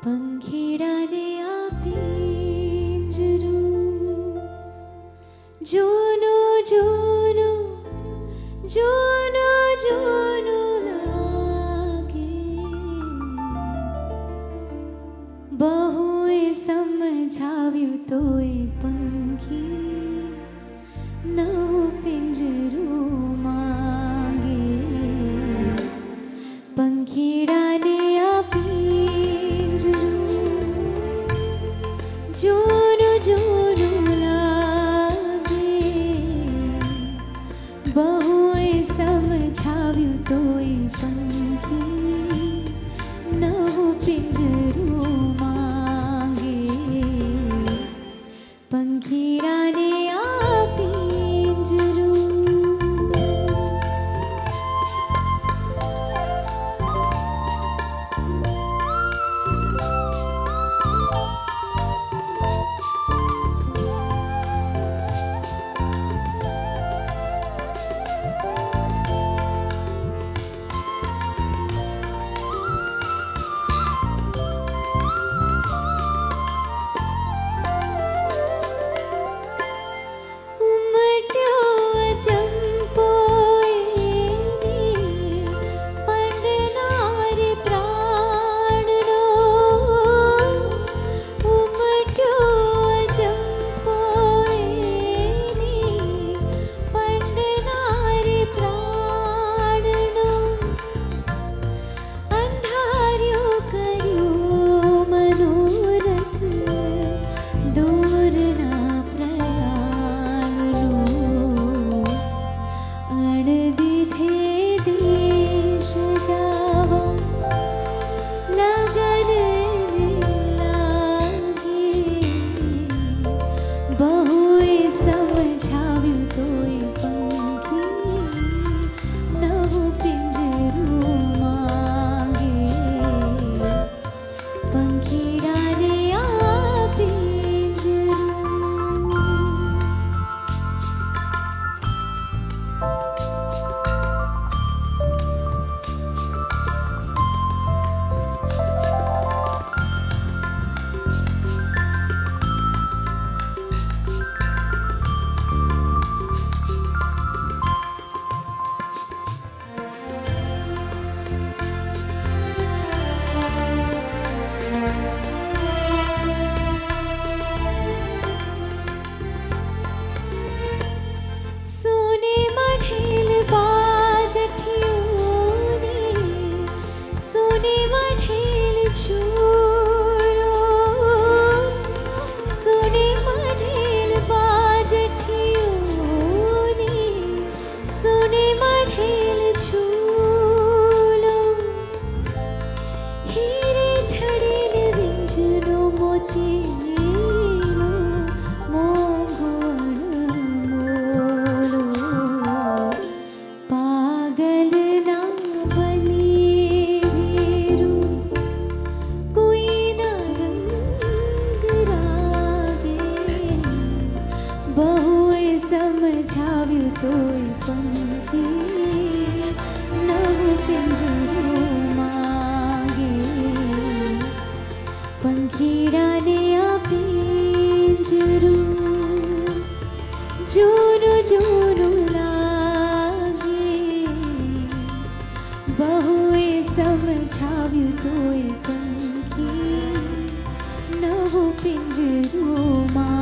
पंखीड़ा ने आ पिंजरू जोनो जोनो जोनो जोनो लागे बहुए समझाव्यु तोए पंखी न पिंजरू मागे। पंखीड़ा ने आ जोनो जोनो लागे बहुए समझाव्यु तोए पंखी न पिंजरू मागे। पंखीड़ा ने आ पिंजरू समझाव्यु तोए पंखी न पिंजरू मागे। पंखीड़ा ने आ पिंजरू जोनो जोनो लागे बहुए समझाव्यु तोए पंखी न पिंजरू मागे।